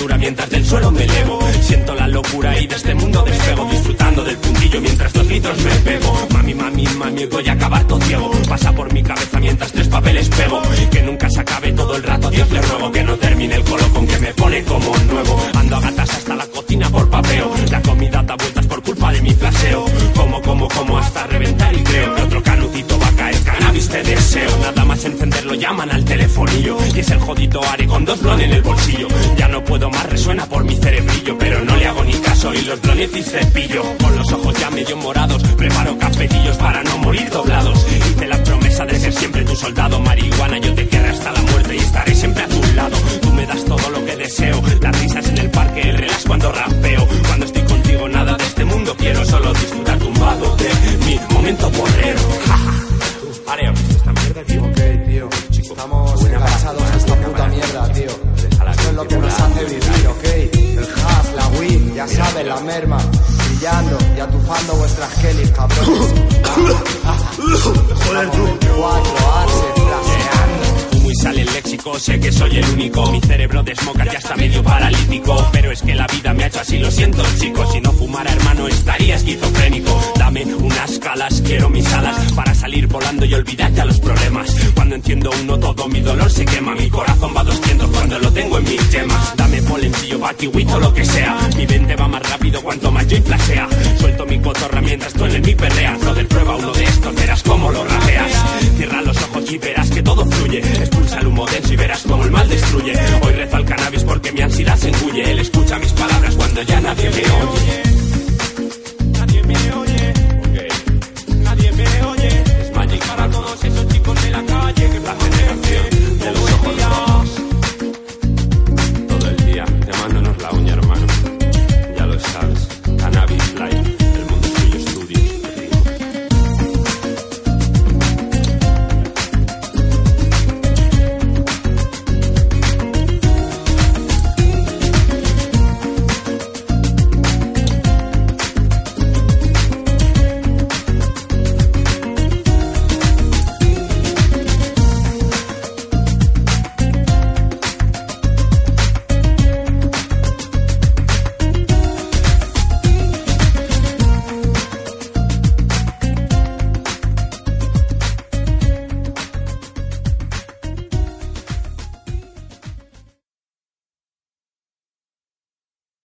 altura mientras del suelo me elevo. Siento la locura y de este mundo despego, disfrutando del puntillo mientras 2 litros me pego. Mami, mami, mami, voy a acabar todo ciego. Pasa por mi cabeza mientras 3 papeles pego. Que nunca se acabe todo el rato, Dios le ruego que no termine el colofón que me pone como nuevo. Ando a gatas hasta la cocina por papeo. La comida da vueltas por culpa de mi flaseo. Como hasta reventar y creo que otro canutito va a caer. Cannabis te deseo. Nada más encenderlo llaman al telefonillo. Y es el jodito Ari con 2 blon en el bolsillo. Ya no puedo más, resuena por mi cerebrillo. Pero no le hago ni caso y los blones y cepillo. Con los ojos ya medio morados, preparo cafetillos para no morir doblados. Hice la promesa de ser siempre tu soldado. Marihuana, yo te querré hasta la muerte y estaré siempre a tu lado. Tú me das todo lo que deseo. Las risas en el parque, el relax cuando rapeo. Cuando estoy contigo nada de este mundo quiero, solo disfrutar tumbado de mi momento borrero. Areo, esta mierda, tío. Ok, tío, chico, estamos enganchados a esta puta mierda, tío. Esto es lo que nos hace vivir, ok. El hash, la win, ya sabes, la merma. Brillando y atufando vuestras kelis, cabrones. Joder, tú. 4 arses, flaseando. Y sale el léxico, sé que soy el único. Mi cerebro de smoker ya está medio paralítico. Pero es que la vida me ha hecho así, lo siento chicos. Si no fumara hermano estaría esquizofrénico. Dame unas calas, quiero mis alas para salir volando y olvidar ya los problemas. Cuando enciendo uno todo mi dolor se quema. Mi corazón va 200 cuando lo tengo en mis yemas. Dame polencillo, vaquiwito, lo que sea. Mi mente va más rápido cuanto más yo y flasea. Suelto mi cotorra mientras tú en el mi perrea. Brother, prueba uno de estos, verás cómo lo rajeas. Cierra los ojos y verás que todo fluye. Pulsa el humo denso y verás como el mal destruye. Hoy rezo al cannabis porque mi ansiedad se engulle. Él escucha mis palabras cuando ya nadie me